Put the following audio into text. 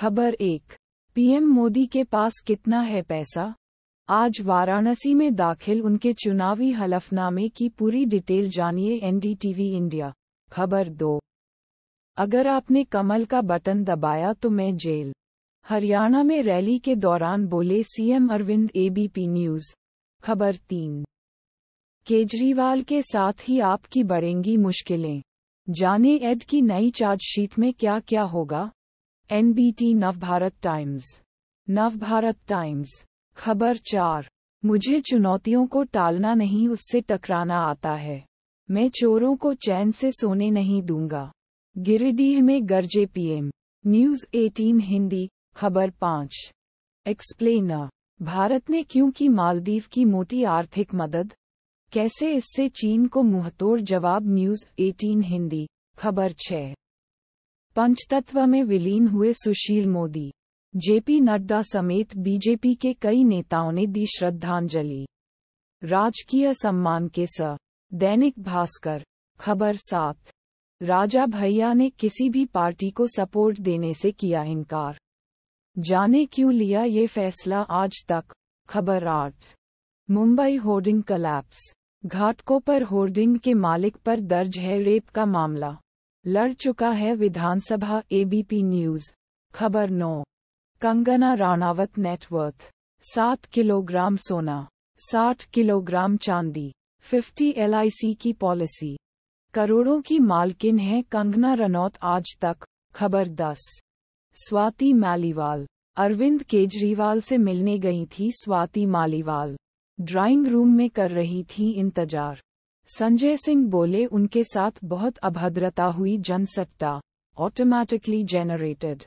खबर एक, पीएम मोदी के पास कितना है पैसा। आज वाराणसी में दाखिल उनके चुनावी हलफनामे की पूरी डिटेल जानिए एनडीटीवी इंडिया। खबर दो, अगर आपने कमल का बटन दबाया तो मैं जेल। हरियाणा में रैली के दौरान बोले सीएम अरविंद, एबीपी न्यूज़। खबर तीन, केजरीवाल के साथ ही आपकी बढ़ेंगी मुश्किलें, जाने एड की नई चार्जशीट में क्या क्या होगा। NBT Navbharat Times. Navbharat Times. खबर चार, मुझे चुनौतियों को टालना नहीं, उससे टकराना आता है, मैं चोरों को चैन से सोने नहीं दूंगा। गिरिडीह में गरजे पीएम। न्यूज़ 18 हिंदी। खबर पाँच, एक्सप्लेनर, भारत ने क्यों की मालदीव की मोटी आर्थिक मदद, कैसे इससे चीन को मुंहतोड़ जवाब। न्यूज़ 18 हिंदी। खबर छः, पंचतत्व में विलीन हुए सुशील मोदी, जेपी नड्डा समेत बीजेपी के कई नेताओं ने दी श्रद्धांजलि, राजकीय सम्मान के साथ। दैनिक भास्कर। खबर सात, राजा भैया ने किसी भी पार्टी को सपोर्ट देने से किया इनकार, जाने क्यों लिया ये फैसला। आज तक। खबर आठ, Mumbai hoarding collapse, Ghatkopar hoarding के मालिक पर दर्ज है रेप का मामला, लड़ चुका है विधानसभा। ABP news. खबर नौ, कंगना रनौत नेटवर्थ, 7 किलोग्राम सोना, 60 किलोग्राम चांदी, 50 एलआईसी की पॉलिसी, करोड़ों की मालकिन है कंगना रनौत। आज तक। खबर दस, स्वाति मालीवाल, अरविंद केजरीवाल से मिलने गई थी स्वाति मालीवाल, ड्राइंग रूम में कर रही थी इंतजार, संजय सिंह बोले उनके साथ बहुत अभद्रता हुई। Jansatta, automatically generated.